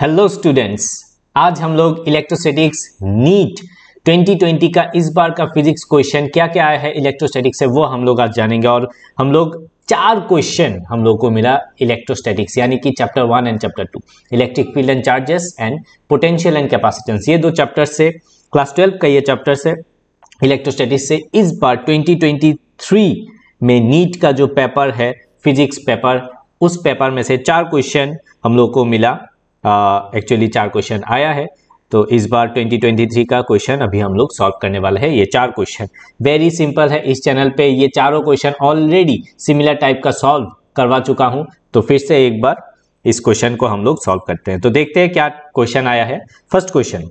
Hello students, आज हम लोग इलेक्ट्रोस्टैटिक्स नीट 2020 का इस बार का फिजिक्स क्वेश्चन क्या क्या आया है इलेक्ट्रोस्टैटिक्स से वो हम लोग आज जानेंगे। और हम लोग 4 क्वेश्चन हम लोग को मिला इलेक्ट्रोस्टैटिक्स यानी कि chapter 1 and chapter 2 electric field and charges and potential and capacitance. ये 2 चैप्टर से क्लास 12 का ये चैप्टर से इलेक्ट्रोस्टैटिक्स से इस बार 2023 में नीट का जो पेपर है फिजिक्स पेपर, उस पेपर में से 4 क्वेश्चन हम लोग को मिला। एक्चुअली 4 क्वेश्चन आया है, तो इस बार 2023 का क्वेश्चन अभी हम लोग सॉल्व करने वाले हैं। ये 4 क्वेश्चन वेरी सिंपल है, इस चैनल पे ये चारों क्वेश्चन ऑलरेडी सिमिलर टाइप का सॉल्व करवा चुका हूं, तो फिर से एक बार इस क्वेश्चन को हम लोग सॉल्व करते हैं। तो देखते हैं क्या क्वेश्चन आया है। फर्स्ट क्वेश्चन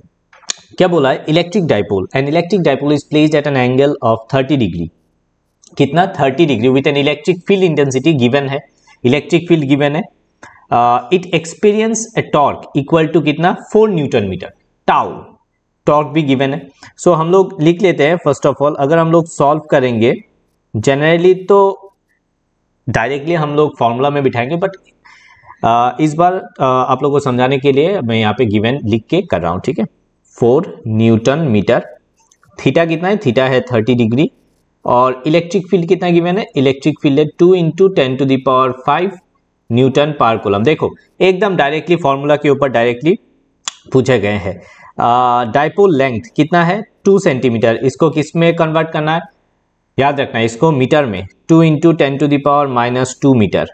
क्या बोला है, electric dipole and electric dipole is placed at an angle of 30 degree. कितना? 30 degree with an electric field intensity given है, इलेक्ट्रिक फील्ड गिवन है। It experience a torque equal to कितना? 4 newton metre. Tau torque भी given है। So हम लोग लिख लेते हैं। फर्स्ट ऑफ ऑल अगर हम लोग सॉल्व करेंगे जनरली तो डायरेक्टली हम लोग फॉर्मूला में बिठाएंगे, बट इस बार आप लोगों को समझाने के लिए मैं यहाँ पे गिवन लिख के कर रहा हूँ, ठीक है। 4 न्यूटन मीटर, थीटा कितना है? थीटा है 30 डिग्री। और इलेक्ट्रिक फील्ड कितना गिवन है? इलेक्ट्रिक फील्ड है 2 × 10⁵ न्यूटन पर कूलम। देखो एकदम डायरेक्टली फॉर्मूला के ऊपर डायरेक्टली पूछे गए हैं। डाइपोल लेंथ कितना है? 2 सेंटीमीटर। इसको किस में कन्वर्ट करना है? याद रखना है इसको मीटर में। 2 × 10⁻⁂ मीटर,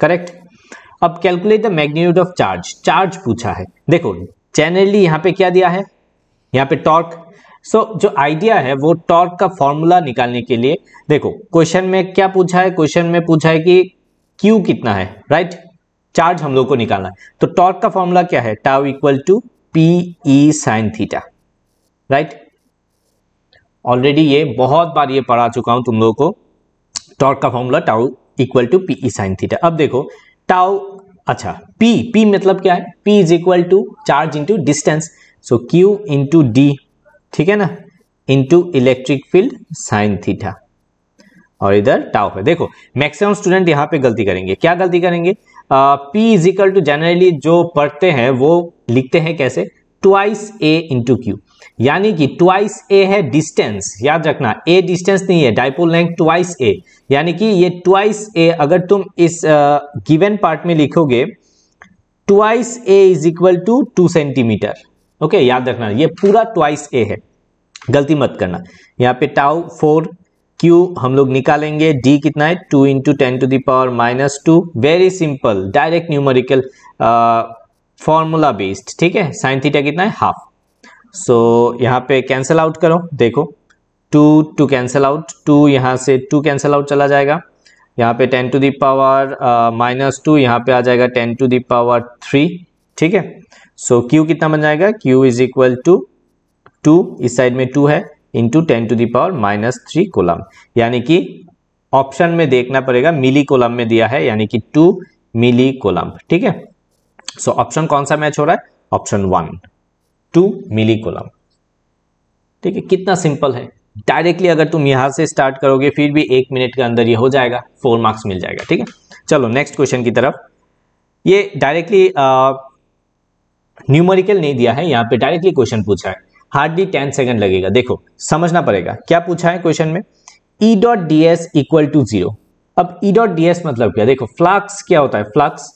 करेक्ट। अब calculate the magnitude of charge, charge पूछा है। देखो जनरली यहाँ पे क्या दिया है? यहाँ पे टॉर्क। सो जो आइडिया है वो टॉर्क का फॉर्मूला निकालने के लिए। देखो क्वेश्चन में क्या पूछा है? क्वेश्चन में पूछा है कि Q कितना है, राइट? चार्ज हम लोग को निकालना है, तो टॉर्क का फॉर्मूला क्या है? Tau equal to PE sin theta, right. Already ये बहुत बार ये पढ़ा चुका हूं तुम लोगों को, टॉर्क का formula tau equal to PE sin theta. अब देखो टाउ, अच्छा P मतलब क्या है? P is equal to charge into distance, so Q × D, ठीक है ना, into electric field sin theta. और इधर टाउ है। देखो मैक्सिमम स्टूडेंट यहाँ पे गलती करेंगे। क्या गलती करेंगे? P is equal to generally जो पढ़ते हैं वो लिखते हैं कैसे? twice A × Q, यानी कि twice A है डिस्टेंस। याद रखना A डिस्टेंस नहीं है, डाइपोल लेंथ twice A, यानी कि ये twice A अगर तुम इस गिवन पार्ट में लिखोगे twice A = 2 सेंटीमीटर, ओके। याद रखना ये पूरा twice A है, गलती मत करना। यहाँ पे टाउ 4, Q हम लोग निकालेंगे, D कितना है? 2 × 10⁻⁻2। Very simple direct numerical formula based, ठीक है। साइन थीटा कितना है? हाफ। सो यहाँ पे कैंसिल आउट करो। देखो 2 कैंसिल आउट, 2 यहाँ से 2 कैंसिल आउट चला जाएगा। यहाँ पे 10⁻⁻2, यहाँ पे आ जाएगा 10⁻3, ठीक है। सो Q कितना बन जाएगा? Q इज इक्वल टू 2, इस साइड में 2 है, इंटू 10⁻−3 कोलम, यानी कि ऑप्शन में देखना पड़ेगा मिली कोलम में दिया है, यानी कि 2 मिली कोलम, ठीक है। सो ऑप्शन कौन सा मैच हो रहा है? ऑप्शन 1, 2 मिली कोलम, ठीक है। कितना सिंपल है। डायरेक्टली अगर तुम यहां से स्टार्ट करोगे फिर भी 1 मिनट के अंदर ये हो जाएगा, 4 मार्क्स मिल जाएगा, ठीक है। चलो नेक्स्ट क्वेश्चन की तरफ। ये डायरेक्टली न्यूमेरिकल नहीं दिया है, यहाँ पे डायरेक्टली क्वेश्चन पूछा है। हार्डली 10 सेकंड लगेगा। देखो समझना पड़ेगा क्या पूछा है क्वेश्चन में। E.ds = 0। अब E.ds मतलब क्या? देखो फ्लक्स क्या होता है? फ्लक्स,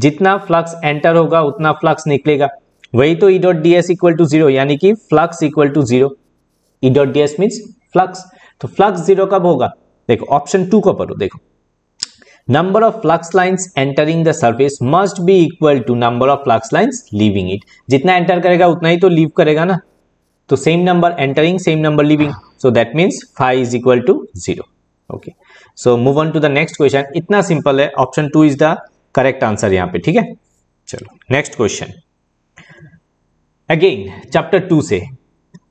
जितना फ्लक्स एंटर होगा उतना फ्लक्स निकलेगा, वही तो E.ds = 0, यानी कि flux = 0। E.ds मीन्स फ्लक्स, तो flux 0 कब होगा? देखो ऑप्शन 2 को पढ़ो। देखो number of flux lines entering the surface must be equal to number of flux lines leaving it. जितना एंटर करेगा उतना ही तो लीव करेगा ना, तो same number entering, same number leaving, so that means phi = 0, okay. So move on to the next question. इतना simple है, option 2 is the correct answer यहाँ पे, ठीक है। चलो नेक्स्ट क्वेश्चन अगेन चैप्टर 2 से,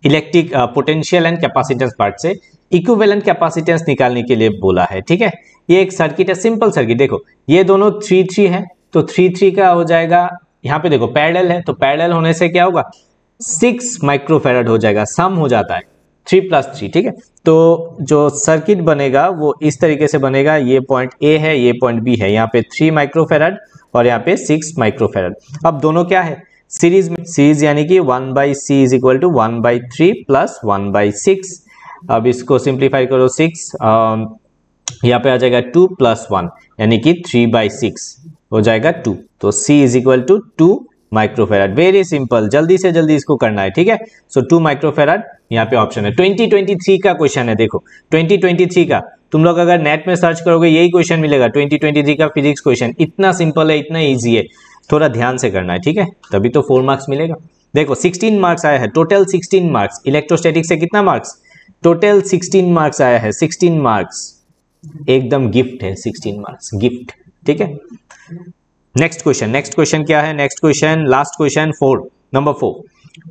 electric potential and capacitance part से equivalent capacitance निकालने के लिए बोला है, ठीक है। ये एक सर्किट है, सिंपल सर्किट। देखो ये दोनों 3-3 है, तो 3-3 का हो जाएगा, यहाँ पे देखो पैरेलल है, तो पैरेलल होने से क्या होगा? 6 माइक्रोफेराड हो जाएगा, सम हो जाता है 3 + 3, ठीक है। तो जो सर्किट बनेगा वो इस तरीके से बनेगा। ये पॉइंट ए है, ये पॉइंट बी है, यहाँ पे 3 माइक्रोफेराड और यहाँ पे 6 माइक्रोफेराड। अब दोनों क्या है? सीरीज में, सीरीज यानी कि 1/c is equal to 1/3 plus 1/6। अब इसको सिंप्लीफाई करो 6, यहाँ पे आ जाएगा 2 प्लस 1 यानी कि 3/6 हो जाएगा 2। तो c is equal to 2 microfarad. Very simple, जल्दी से जल्दी इसको करना है, ठीक है। सो 2 माइक्रोफेराड यहाँ पे ऑप्शन है। 2023 का क्वेश्चन है, देखो 2023 का तुम लोग अगर नेट में सर्च करोगे यही क्वेश्चन मिलेगा। 2023 का फिजिक्स क्वेश्चन इतना सिंपल है, इतना ईजी है, थोड़ा ध्यान से करना है, ठीक है, तभी तो 4 मार्क्स मिलेगा। देखो 16 मार्क्स आया है, टोटल 16 मार्क्स। इलेक्ट्रोस्टैटिक्स से कितना मार्क्स? टोटल 16 मार्क्स आया है, 16 मार्क्स एकदम गिफ्ट है, 16 मार्क्स गिफ्ट, ठीक है। नेक्स्ट क्वेश्चन क्या है? Next question, last question 4, number 4।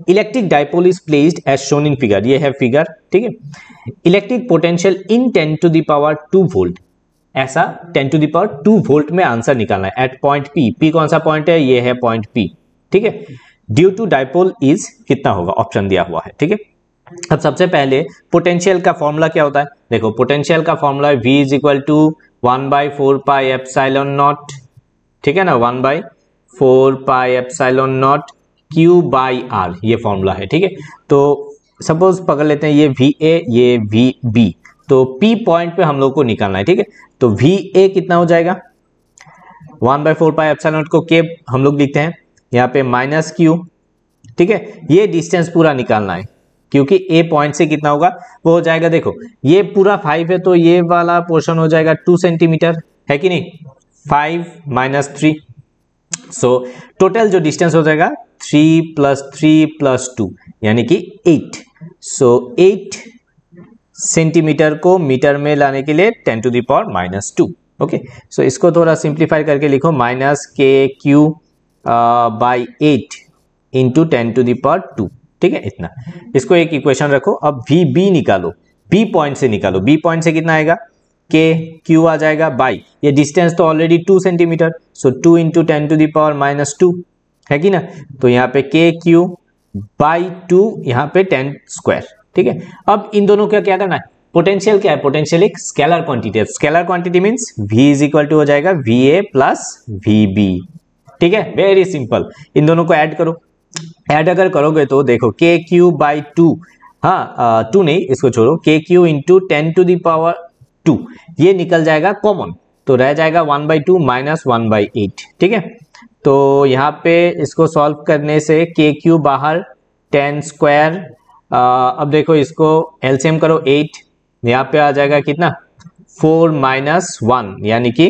Electric dipole is placed as shown in figure, ये है फिगर, ठीक है। इलेक्ट्रिक पोटेंशियल इन 10^2 वोल्ट, ऐसा 10^2 वोल्ट में आंसर निकालना है एट पॉइंट पी। पी कौन सा पॉइंट है? ये है पॉइंट पी, ठीक है। ड्यू टू डायपोल इज कितना होगा, ऑप्शन दिया हुआ है, ठीक है। अब सबसे पहले पोटेंशियल का फॉर्मूला क्या होता है? देखो पोटेंशियल का फॉर्मूला है V is equal to 1/4 pi epsilon not, ठीक है ना, 1/4 पाई एप्सिलॉन नॉट Q/R, ये फॉर्मूला है, ठीक है। तो सपोज पकड़ लेते हैं ये VA, ये VB, तो P पॉइंट पे हम लोग को निकालना है, ठीक है। तो VA कितना हो जाएगा? 1/4 पाई एप्सिलॉन नॉट को K हम लोग लिखते हैं, यहाँ पे माइनस Q, ठीक है। ये डिस्टेंस पूरा निकालना है क्योंकि A पॉइंट से कितना होगा वो हो जाएगा, देखो ये पूरा 5 है तो ये वाला पोर्शन हो जाएगा 2 सेंटीमीटर, है कि नहीं, 5 - 3। सो टोटल जो डिस्टेंस हो जाएगा 3 + 3 + 2 यानी कि 8। सो 8 सेंटीमीटर को मीटर में लाने के लिए 10^-2। ओके, सो इसको थोड़ा सिंप्लीफाई करके लिखो, माइनस KQ/8 इंटू 10^2, ठीक है, इतना। इसको एक इक्वेशन रखो। अब VB निकालो, B पॉइंट से निकालो। B पॉइंट से कितना आएगा? KQ आ जाएगा बाई, ये डिस्टेंस तो ऑलरेडी 2 सेंटीमीटर, सो 2 × 10^-2 है कि ना। तो यहाँ पे KQ/2, यहाँ पे 10², ठीक है। अब इन दोनों का क्या करना है? पोटेंशियल क्या है? पोटेंशियल एक स्केलर क्वांटिटी है। Scalar quantity means V is equal to हो जाएगा VA + VB, ठीक है। वेरी सिंपल, इन दोनों को ऐड करो। ऐड अगर करोगे तो देखो KQ/2, हाँ 2 नहीं, इसको छोड़ो, KQ × 10^2 ये निकल जाएगा कॉमन, तो रह जाएगा 1/2 - 1/8, ठीक है। तो यहाँ पे इसको सॉल्व करने से KQ बाहर, 10²। अब देखो इसको LCM करो, 8 यहाँ पे आ जाएगा कितना, 4 - 1 यानी कि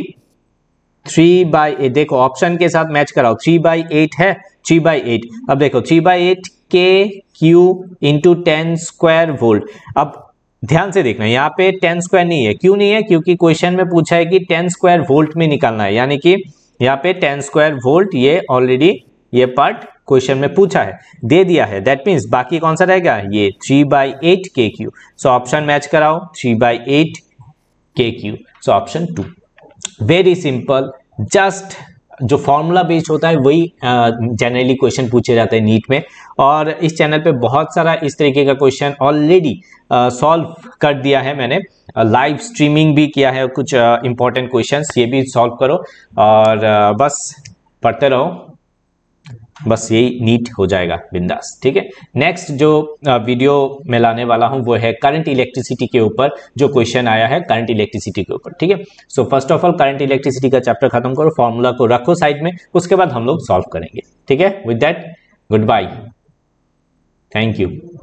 3/8। देखो ऑप्शन के साथ मैच कराओ, 3/8 है, 3/8। अब देखो 3/8 KQ × 10² वोल्ट। अब ध्यान से देखना, यहाँ पे 10² नहीं है, क्यों नहीं है? क्योंकि क्वेश्चन में पूछा है कि 10² वोल्ट में निकालना है, यानी कि यहाँ पे 10² वोल्ट, ये ऑलरेडी ये पार्ट क्वेश्चन में पूछा है, दे दिया है। दैट मीन्स बाकी कौन सा रहेगा? ये 3/8 KQ। सो ऑप्शन मैच कराओ, 3/8 KQ, so option 2। Very simple, just जो फॉर्मूला बेस्ड होता है वही जनरली क्वेश्चन पूछे जाते हैं नीट में, और इस चैनल पे बहुत सारा इस तरीके का क्वेश्चन ऑलरेडी सॉल्व कर दिया है मैंने, लाइव स्ट्रीमिंग भी किया है कुछ इंपॉर्टेंट क्वेश्चंस, ये भी सॉल्व करो और बस पढ़ते रहो, बस यही नीट हो जाएगा बिंदास, ठीक है। नेक्स्ट जो वीडियो में लाने वाला हूं वो है करंट इलेक्ट्रिसिटी के ऊपर, जो क्वेश्चन आया है करंट इलेक्ट्रिसिटी के ऊपर, ठीक है। So first of all current electricity का चैप्टर खत्म करो, फॉर्मूला को रखो साइड में, उसके बाद हम लोग सॉल्व करेंगे, ठीक है। With that, goodbye, thank you.